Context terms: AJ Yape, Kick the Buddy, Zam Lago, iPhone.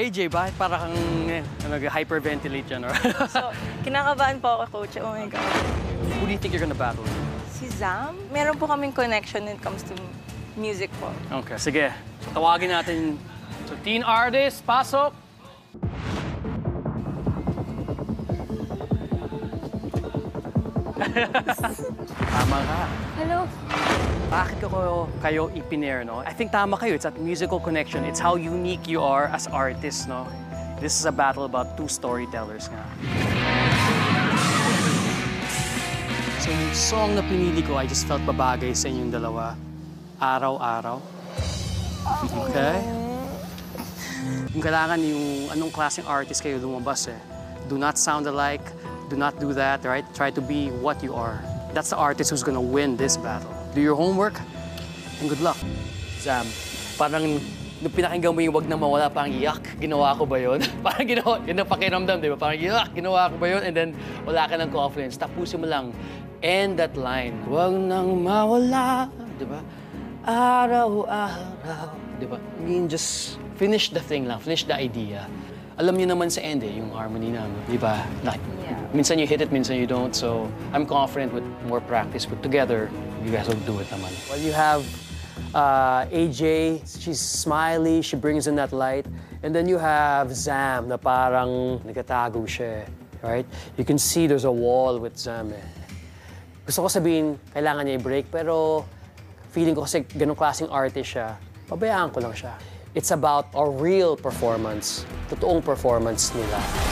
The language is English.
AJ, bakit para kang nag-hyperventilate dyan? So, kinakabahan po ako, Coach. Oh my God. Who do you think you're gonna battle? Si Zam. Meron po kaming connection when it comes to music po. Okay, sige. So, tawagin natin. So, teen artist, pasok! Tama ka. Hello. Bakit ko kayo ipinair, no? I think tama kayo. It's that musical connection. It's how unique you are as artists, no? This is a battle about two storytellers nga. So yung song na pinili ko, I just felt babagay sa inyong dalawa. Araw-araw. Okay? Yung kailangan yung anong klaseng artist kayo lumabas, eh. Do not sound alike. Do not do that, right? Try to be what you are. That's the artist who's gonna win this battle. Do your homework, and good luck. Zam, parang nung pinakinggan mo yung wag na mawala, parang yuck, ginawa ko ba yun? Parang ginawa, yun ang pakiramdam, di ba? Parang yuck, ginawa ko ba yun? And then, wala ka ng confidence. Tapusin mo lang, end that line. Wag nang mawala, di ba? Araw-araw, di ba? I mean, just finish the thing lang, finish the idea. Alam niyo naman sa end, eh, yung harmony na, di ba? Like, yeah. Minsan you hit it, minsan you don't. So I'm confident with more practice put together, you guys will do it naman. Well, you have AJ, she's smiley, she brings in that light. And then you have Zam na parang nagtatago siya, right? You can see there's a wall with Zam, eh. Gusto ko sabihin, kailangan niya i-break, pero feeling ko kasi ganung klaseng artist siya, pabayaan ko lang siya. It's about a real performance, totoong performance nila.